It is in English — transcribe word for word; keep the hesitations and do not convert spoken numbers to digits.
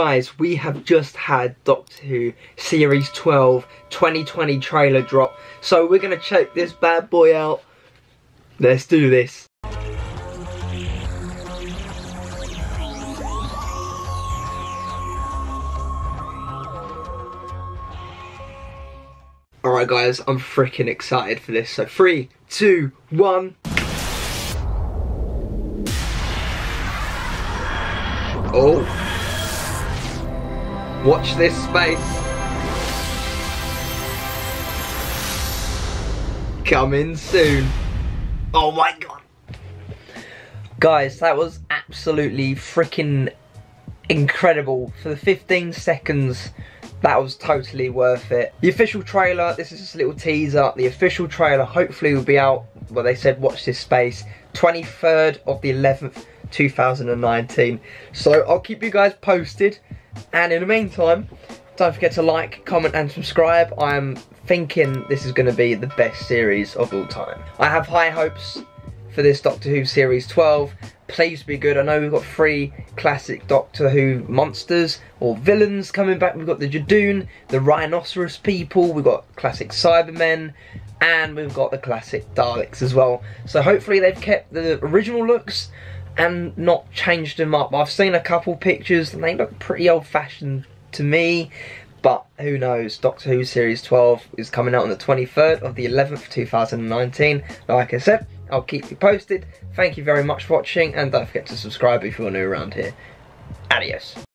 Guys, we have just had Doctor Who Series twelve twenty twenty trailer drop, so we're gonna check this bad boy out. Let's do this. Alright guys, I'm freaking excited for this, so three, two, one. Oh. Watch this space. Coming soon. Oh my god. Guys, that was absolutely freaking incredible. For the fifteen seconds, that was totally worth it. The official trailer, this is just a little teaser. The official trailer hopefully will be out, well, they said watch this space, twenty-third of the eleventh, two thousand nineteen. So I'll keep you guys posted. And in the meantime, don't forget to like, comment and subscribe. I'm thinking this is going to be the best series of all time. I have high hopes for this Doctor Who Series twelve. Please be good. I know we've got three classic Doctor Who monsters or villains coming back. We've got the Jadoon, the rhinoceros people, we've got classic Cybermen, and we've got the classic Daleks as well. So hopefully they've kept the original looks and not changed them up. I've seen a couple pictures and they look pretty old fashioned to me, but who knows. Doctor Who Series twelve is coming out on the twenty-third of the eleventh, two thousand nineteen. Like I said, I'll keep you posted. Thank you very much for watching, and don't forget to subscribe if you're new around here. Adios.